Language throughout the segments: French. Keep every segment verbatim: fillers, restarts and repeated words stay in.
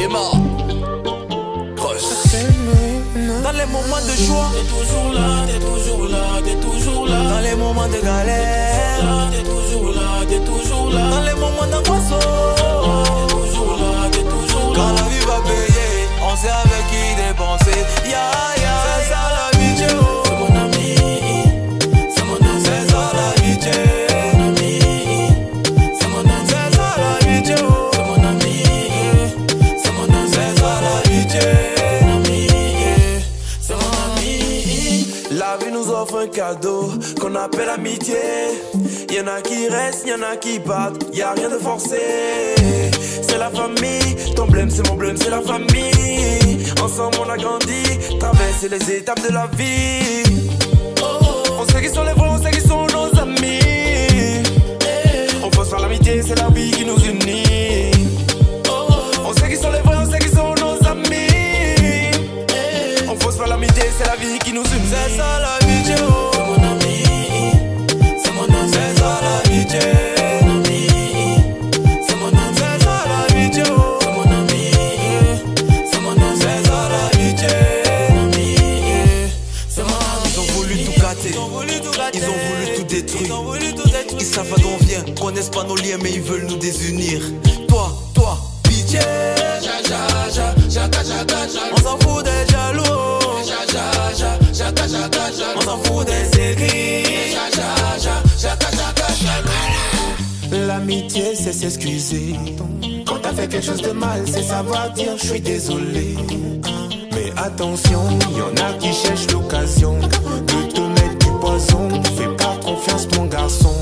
démarre. Dans les moments de joie, t'es toujours là, t'es toujours là, t'es toujours là. Dans les moments de galère, t'es toujours là, t'es toujours là. Dans les moments d'angoisse, t'es toujours là, t'es toujours là. Quand la vie va payer, on sait avec qui dépenser. Ya ya, c'est ça la vie, Dieu. Un cadeau qu'on appelle amitié. Y'en a qui restent, y'en a qui battent, y'a rien de forcé. C'est la famille, ton blême c'est mon blême, c'est la famille. Ensemble on a grandi, traversé les étapes de la vie. On sait qui sont les vrais, on sait qui sont nos amis. On pense par l'amitié, c'est la vie qui nous unit. On sait qui sont les vrais, on sait qui sont nos amis. On pense par l'amitié, c'est la vie qui nous unit. C'est ça la vie. Ils ont voulu tout détruire. Ils savent d'où on vient, connaissent pas nos liens, mais ils veulent nous désunir. Toi, toi, pitié. On s'en fout des jaloux. On s'en fout des écrits. L'amitié c'est s'excuser. Quand t'as fait quelque chose de mal, c'est savoir dire je suis désolé. Mais attention, y'en a qui cherchent l'occasion de te mettre du poison. Fais pas confiance mon garçon.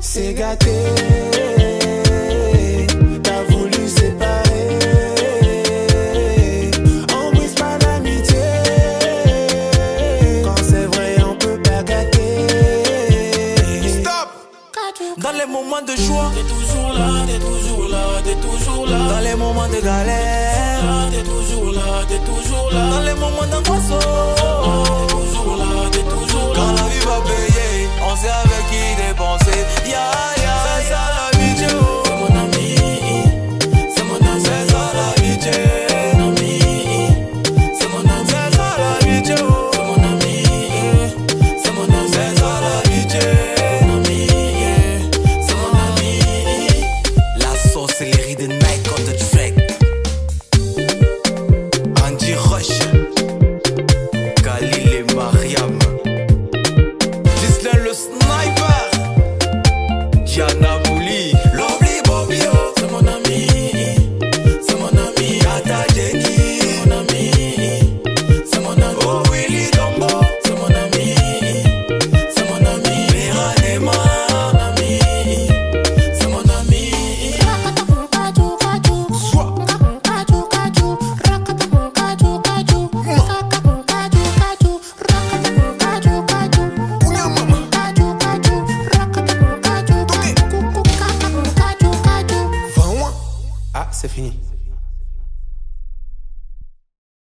C'est gâté. T'as voulu séparer. Dans les moments de joie, t'es toujours là, t'es toujours là, t'es toujours là. Dans les moments de galère, t'es toujours là, t'es toujours là. Dans les moments d'angoisse, t'es toujours là.